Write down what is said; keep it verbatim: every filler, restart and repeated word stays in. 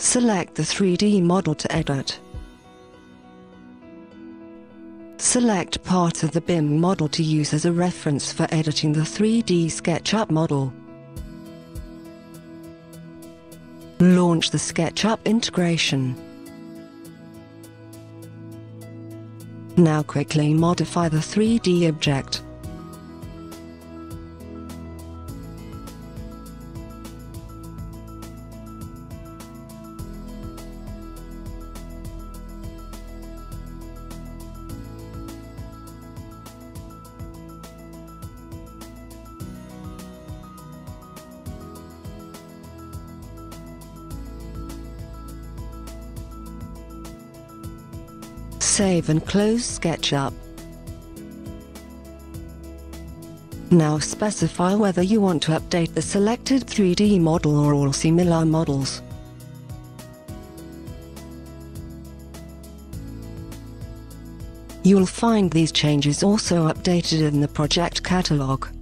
Select the three D model to edit. Select part of the B I M model to use as a reference for editing the three D SketchUp model. Launch the SketchUp integration. Now quickly modify the three D object. Save and close SketchUp. Now specify whether you want to update the selected three D model or all similar models. You'll find these changes also updated in the project catalog.